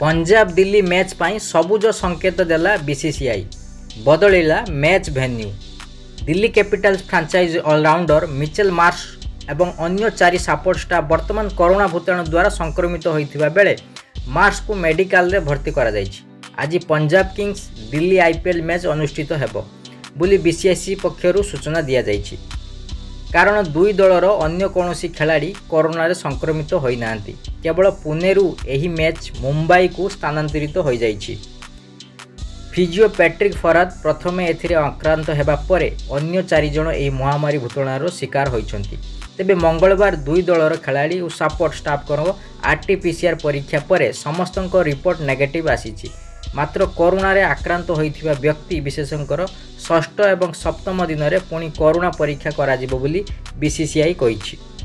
Punjab Delhi match पाई सबुज संकेत देला बीसीसीआई, बदलैला match venue. Delhi Capitals franchise allrounder Mitchell Marsh एवं अन्य चारि सपोर्ट स्टाफ बर्तमान कोरोना भूताणु द्वारा संक्रमित होता बेले मार्च को मेडिकल रे भर्ती करा जायछि। आज Punjab Kings Delhi IPL match अनुष्ठित हेबो बोली बीसीसीआई पक्षरु सूचना दिया जायछि। कारण दुई दलर अन्य कोनोसी खिलाड़ी कोरोना रे संक्रमित होई नांती। केवल पुणेरू एही मैच मुंबई को स्थानांतरित होई जायछि। फिजिओ पैट्रिक फराद प्रथम एथिरे आक्रांत हेबा परे अन्य चारि जण एही महामारी भूताणुर शिकार होइछंती। तेबे मंगलवार दुई दलर खिलाड़ी और सपोर्ट स्टाफ आरटीपीसीआर परीक्षा पर समस्त रिपोर्ट नेगेटिव आसीछि। मात्र कोरोना रे आक्रांत होइथिबा व्यक्ति विशेषकर षष्ठ एवं सप्तम दिन में पुणी कोरोना परीक्षा करा जिबो बोली बीसीसीआई कहिछि।